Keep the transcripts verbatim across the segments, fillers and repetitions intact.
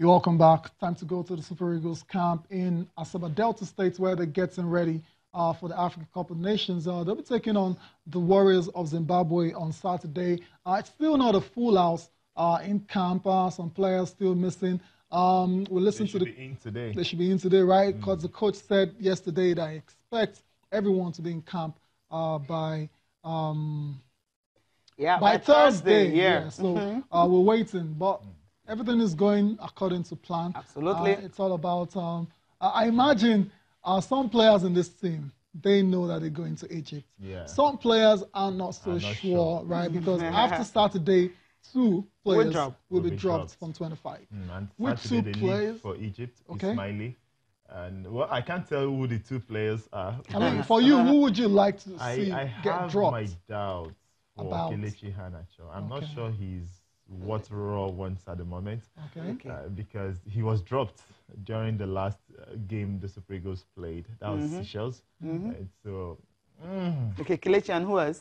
You're welcome back. Time to go to the Super Eagles camp in Asaba, Delta State, where they're getting ready uh, for the Africa Cup of Nations. Uh, they'll be taking on the Warriors of Zimbabwe on Saturday. Uh, it's still not a full house uh, in camp. Uh, some players still missing. Um, we'll listen they to the. They should be in today. They should be in today, right? Because mm. the coach said yesterday that he expects everyone to be in camp uh, by. Um, yeah, by, by Thursday. Thursday yeah. yeah. So mm-hmm. uh, we're waiting, but. Everything is going according to plan. Absolutely. Uh, it's all about, um, I imagine uh, some players in this team, they know that they're going to Egypt. Yeah. Some players are not so not sure, sure, right? Because after Saturday, two players will, will be, be dropped, dropped from twenty-five. Mm, and With two the players for Egypt, okay. Mali. And well, I can't tell who the two players are. I mean, for you, who would you like to see I, I get dropped? I have my doubts for about Kelechi Iheanacho. I'm okay. not sure he's what Raw wants at the moment, okay, okay. Uh, because he was dropped during the last uh, game the Super Eagles played. That was mm-hmm. Seychelles. Mm-hmm. Right, so, mm. okay, Kelechi and who else?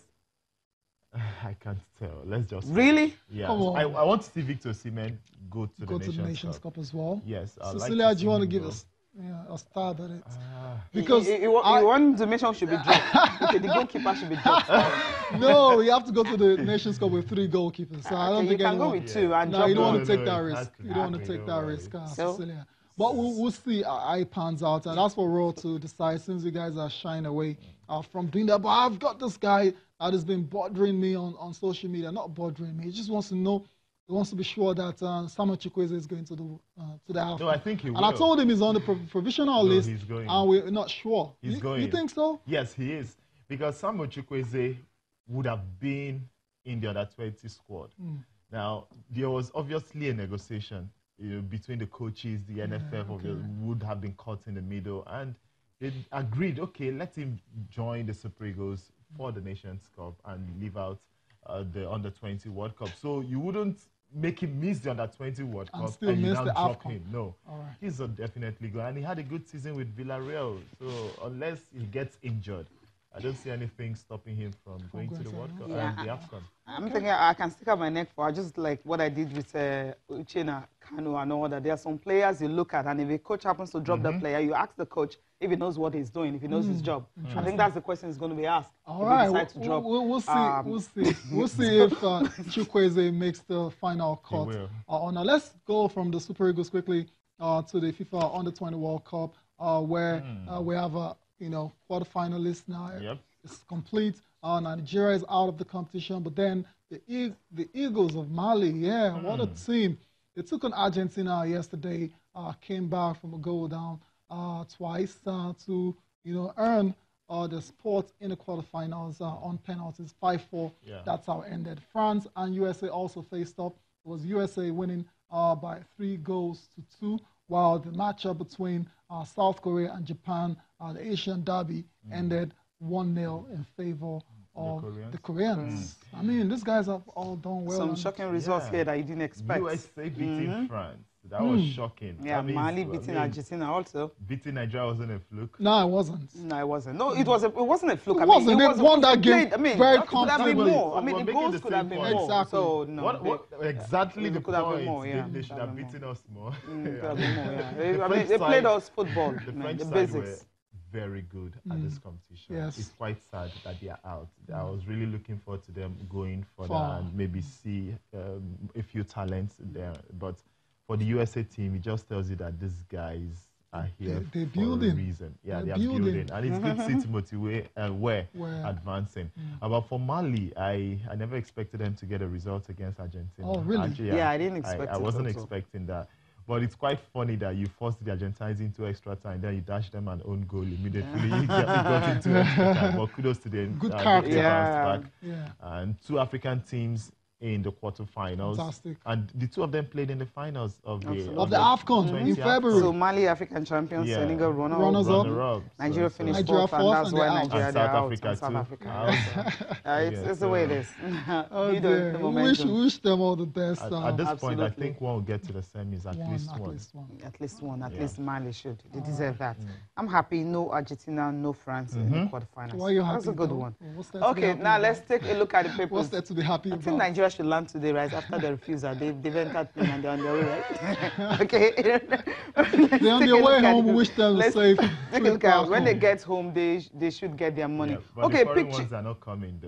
I can't tell. Let's just really, play. yeah. Come on. I, I want to see Victor Osimhen go to go the to Nations, the Nations Cup. Cup as well. Yes, I Cecilia, like do you want to give us yeah, a stab at it? Uh, because you, you, you I, want the Nations should be dropped. Okay, the goalkeeper should be dropped. No, we have to go to the Nations Cup with three goalkeepers. So I don't okay, think you can anyone, go with two. And no, you don't no, want to no, take no, that risk. You don't want to take that risk, uh, so? Cecilia. But we'll, we'll see how it pans out. And that's for Raw to decide, since you guys are shying away uh, from doing that. But I've got this guy that has been bothering me on, on social media. Not bothering me. He just wants to know. He wants to be sure that uh, Samuel Chukwueze is going to the uh, to the AFCON. No, I think he will. And I told him he's on the prov provisional no, list. He's going. And we're not sure. He's you, going. You think so? Yes, he is. Because Samuel Chukwueze would have been in the under twenty squad. Mm. Now, there was obviously a negotiation you know, between the coaches, the N F F yeah, okay. would have been caught in the middle, and they agreed, okay, let him join the Super Eagles for the Nations Cup and leave out uh, the under twenty World Cup. So you wouldn't make him miss the under twenty World Cup and, still and miss now the drop AFCON. him. No, right. He's definitely going. And he had a good season with Villarreal, so unless he gets injured, I don't see anything stopping him from going, going to the World Cup yeah. and the AFCON. I'm okay. thinking I can stick out my neck for just like what I did with uh, Uchena Kanu and all that. There are some players you look at, and if a coach happens to drop mm-hmm. that player, you ask the coach if he knows what he's doing, if he knows mm. his job. I think that's the question is going to be asked. All right, we we'll, to drop. We'll, we'll see. Um, we'll see. We'll see if uh, Chukwueze makes the final cut. Uh, on now, let's go from the Super Eagles quickly uh, to the FIFA Under twenty World Cup, uh, where mm. uh, we have a. Uh, you know, quarterfinalists now. Yep. It's complete. Uh, Nigeria is out of the competition, but then the e the Eagles of Mali, yeah, mm. what a team. They took on Argentina yesterday, uh, came back from a goal down uh, twice uh, to, you know, earn uh, the spot in the quarterfinals uh, on penalties, five four. Yeah. That's how it ended. France and U S A also faced up. It was U S A winning uh, by three goals to two. While the matchup between uh, South Korea and Japan, uh, the Asian derby, mm. ended one nil in favor of the Koreans. The Koreans. Mm. I mean, these guys have all done well. Some shocking results yeah. here that you didn't expect. U S A beating mm -hmm. France. That mm. was shocking. Yeah, that Mali means, beating I mean, Argentina also. Beating Nigeria wasn't a fluke. No, it wasn't. No, it wasn't. No, it, was a, it wasn't a fluke. It I mean, wasn't. They was won that game I mean, very comfortably. More. I mean, the goals could have been more. Exactly. So, no, what, what, exactly yeah. the could point. Have been more, yeah. They, they should have beaten us more. They played us football. The basics. Very good mm. at this competition. Yes. It's quite sad that they are out. I was really looking forward to them going further Far. and maybe see um, a few talents there. But for the U S A team, it just tells you that these guys are here they, for building. a reason. Yeah, they're they are building. building. And it's good to see Timothy Ware, uh, Ware advancing. Mm. But for Mali, I, I never expected them to get a result against Argentina. Oh, really? Actually, yeah, I, I didn't expect I, I wasn't also. expecting that. But it's quite funny that you forced the Argentines into extra time, then you dashed them an own goal immediately. You got into extra time. But kudos to them. Good uh, character. Yeah. Back. Yeah. And two African teams in the quarterfinals. Fantastic. And the two of them played in the finals of the, of of the, the AFCON in February. So Mali African champions, yeah. Senegal runner-up. Runners runner up. Nigeria so, finished Nigeria fourth, and that's why Nigeria and South Africa out, South Africa. uh, it's, yeah, it's so. the way it is. oh you know, the we wish, wish them all the best. At, at this Absolutely. point, I think one will get to the semis, at one, least at one. Least one. At least one. At yeah. least Mali should. They deserve that. Mm. I'm happy. No Argentina, no France mm-hmm. in the quarterfinals. Why are you happy? That's a good one. Okay, now let's take a look at the papers. What's there to be happy about? Nigeria should learn today, right? After the refusal, they've, they've entered playing and they're on their way, right? Okay. They're on their way home, wish them safe. When they get home, they, they should get their money. Yeah, but okay, the foreign ones are not coming, though.